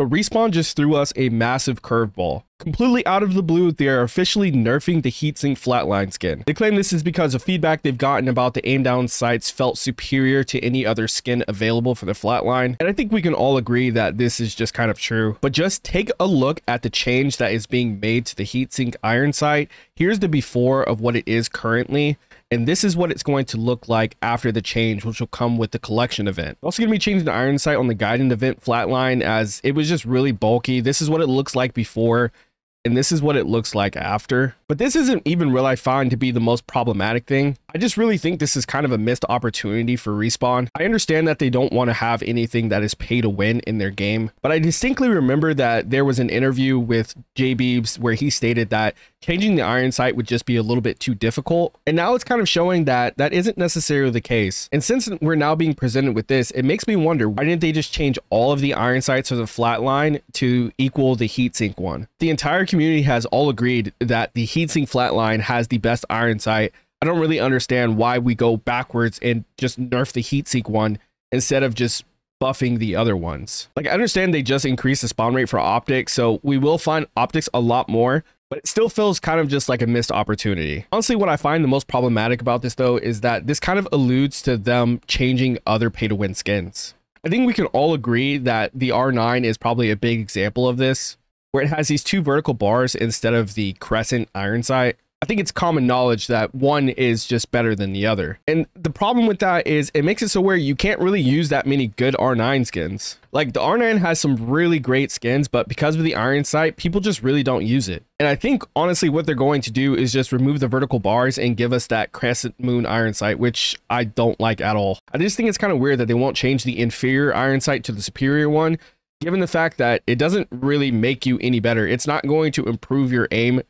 But Respawn just threw us a massive curveball. Completely out of the blue, they are officially nerfing the Heatsink Flatline skin. They claim this is because of feedback they've gotten about the aim down sights felt superior to any other skin available for the Flatline. And I think we can all agree that this is just kind of true. But just take a look at the change that is being made to the Heatsink Iron Sight. Here's the before of what it is currently. And this is what it's going to look like after the change, which will come with the collection event. Also going to be changing the iron sight on the guidance event Flatline, as it was just really bulky. This is what it looks like before, and this is what it looks like after. But this isn't even what I find to be the most problematic thing. I just really think this is kind of a missed opportunity for Respawn. I understand that they don't want to have anything that is pay to win in their game, but I distinctly remember that there was an interview with JBeebs where he stated that changing the iron sight would just be a little bit too difficult. And now it's kind of showing that that isn't necessarily the case. And since we're now being presented with this, it makes me wonder, why didn't they just change all of the iron sights of the Flatline to equal the Heatsink one? The entire community has all agreed that the Heatsink Flatline has the best iron sight. I don't really understand why we go backwards and just nerf the Heatsink one instead of just buffing the other ones. Like, I understand they just increased the spawn rate for optics, so we will find optics a lot more, but it still feels kind of just like a missed opportunity. Honestly, what I find the most problematic about this though is that this kind of alludes to them changing other pay-to-win skins. I think we can all agree that the R9 is probably a big example of this, where it has these two vertical bars instead of the crescent iron sight. I think it's common knowledge that one is just better than the other. And the problem with that is it makes it so where you can't really use that many good R9 skins. Like, the R9 has some really great skins, but because of the iron sight, people just really don't use it. And I think honestly what they're going to do is just remove the vertical bars and give us that crescent moon iron sight, which I don't like at all. I just think it's kind of weird that they won't change the inferior iron sight to the superior one, given the fact that it doesn't really make you any better. It's not going to improve your aim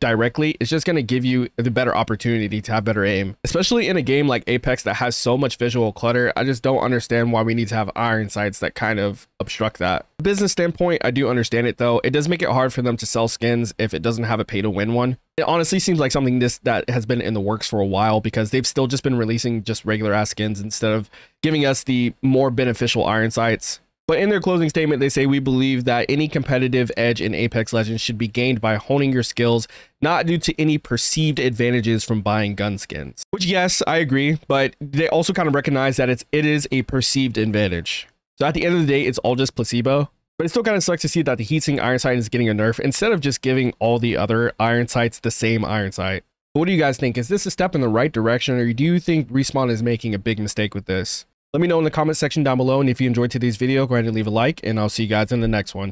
directly. It's just going to give you the better opportunity to have better aim, especially in a game like Apex that has so much visual clutter. I just don't understand why we need to have iron sights that kind of obstruct that. From a business standpoint, I do understand it though. It does make it hard for them to sell skins if it doesn't have a pay to win one. It honestly seems like something that has been in the works for a while, because they've still just been releasing just regular ass skins instead of giving us the more beneficial iron sights. But in their closing statement, they say, "We believe that any competitive edge in Apex Legends should be gained by honing your skills, not due to any perceived advantages from buying gun skins." Which, yes, I agree, but they also kind of recognize that it is a perceived advantage. So at the end of the day, it's all just placebo. But it still kind of sucks to see that the Heatsink Iron Sight is getting a nerf instead of just giving all the other iron sights the same iron sight. But what do you guys think? Is this a step in the right direction, or do you think Respawn is making a big mistake with this? Let me know in the comment section down below, and if you enjoyed today's video, go ahead and leave a like, and I'll see you guys in the next one.